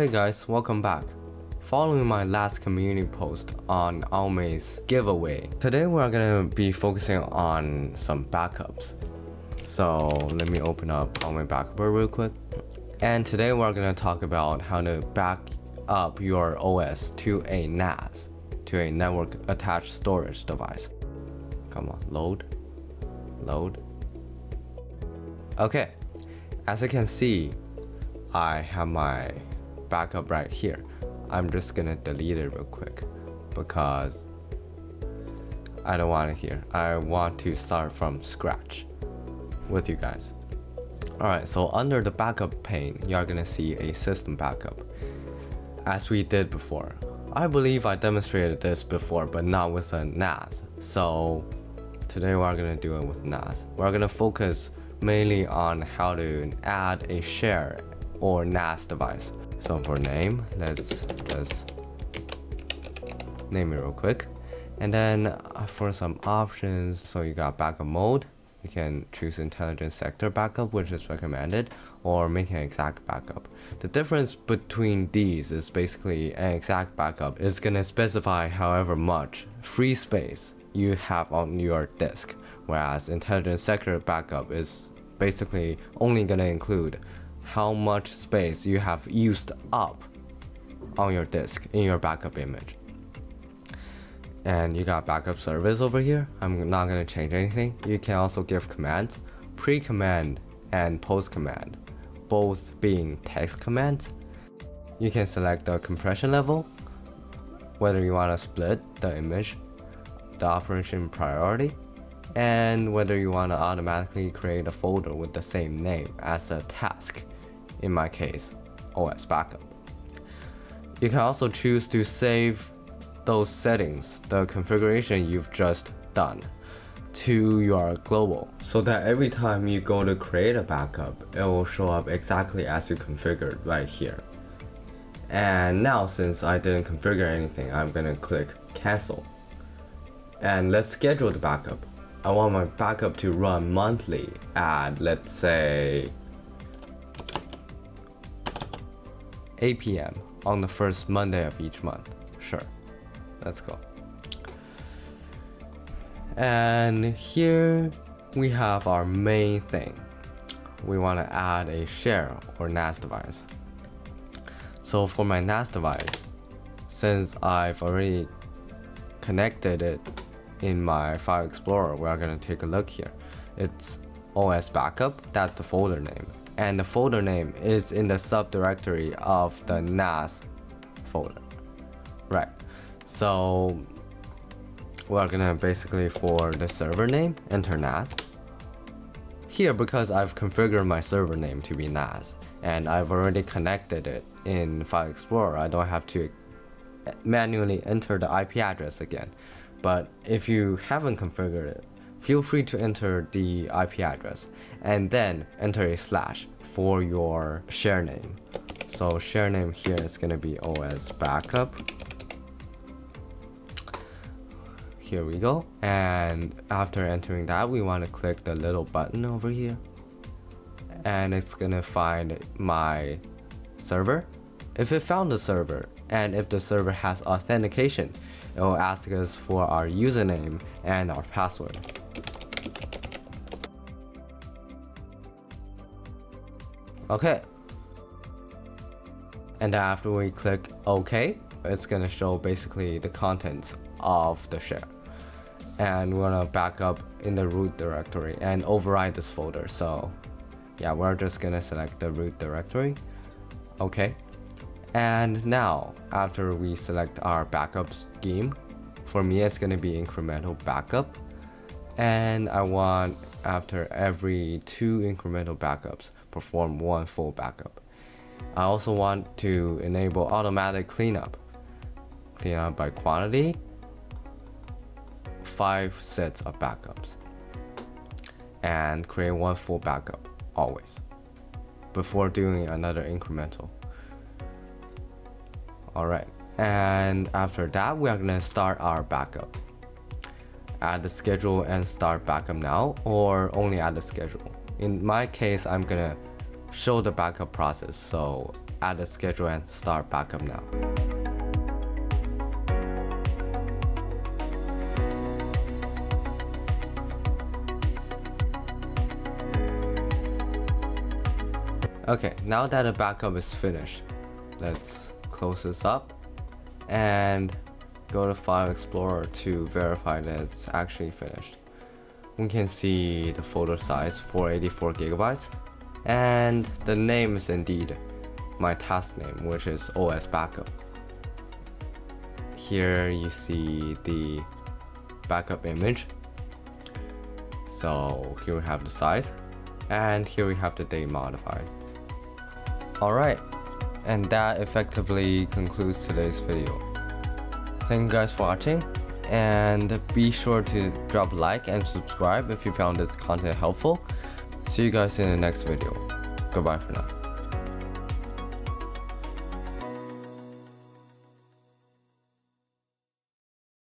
Hey guys, welcome back. Following my last community post on AOMEI's giveaway, today we are going to be focusing on some backups. So let me open up AOMEI Backupper real quick. And today we are going to talk about how to back up your OS to a NAS, to a network attached storage device. Come on, load. Okay, as you can see, I have my backup right here. I'm just gonna delete it real quick because I don't want it here. I want to start from scratch with you guys. Alright, so under the backup pane, you're gonna see a system backup, as we did before. I believe I demonstrated this before, but not with a NAS. So today we're gonna do it with NAS. We're gonna focus mainly on how to add a share or NAS device. So for name, let's just name it real quick. And then for some options, so you got backup mode. You can choose intelligence sector backup, which is recommended, or make an exact backup. The difference between these is basically an exact backup is gonna specify however much free space you have on your disk, whereas intelligence sector backup is basically only gonna include how much space you have used up on your disk in your backup image. And you got backup service over here. I'm not going to change anything. You can also give commands, pre-command and post-command, both being text commands. You can select the compression level, whether you want to split the image, the operation priority, and whether you want to automatically create a folder with the same name as a task, in my case, OS backup. You can also choose to save those settings, the configuration you've just done, to your global, so that every time you go to create a backup, it will show up exactly as you configured right here. And now, since I didn't configure anything, I'm gonna click cancel. And let's schedule the backup. I want my backup to run monthly at, let's say, 8 PM on the first Monday of each month. Sure. Let's go. And here we have our main thing. We want to add a share or NAS device. So for my NAS device, since I've already connected it in my file explorer, we are going to take a look here. It's OS backup, that's the folder name. And the folder name is in the subdirectory of the NAS folder. Right. So we're gonna basically, for the server name, enter NAS. Here, because I've configured my server name to be NAS and I've already connected it in File Explorer, I don't have to manually enter the IP address again. But if you haven't configured it, feel free to enter the IP address and then enter a / for your share name. So share name here is gonna be OS backup. Here we go. And after entering that, we want to click the little button over here, and it's gonna find my server. If it found the server, and if the server has authentication, it will ask us for our username and our password. Okay. And after we click OK, it's gonna show basically the contents of the share. And we're gonna back up in the root directory and override this folder. So yeah, we're just gonna select the root directory. Okay. And now after we select our backup scheme, for me it's gonna be incremental backup. And I want, after every 2 incremental backups, perform 1 full backup. I also want to enable automatic cleanup by quantity, 5 sets of backups, and create 1 full backup always before doing another incremental. Alright, and after that we are gonna start our backup. Add the schedule and start backup now, or only add the schedule. In my case, I'm gonna show the backup process, so add a schedule and start backup now. Okay, now that the backup is finished, let's close this up and go to File Explorer to verify that it's actually finished. We can see the folder size 484 GB, and the name is indeed my task name, which is OS Backup. Here you see the backup image. So here we have the size, and here we have the date modified. Alright, and that effectively concludes today's video. Thank you guys for watching, and be sure to drop a like and subscribe if you found this content helpful. See you guys in the next video. Goodbye for now.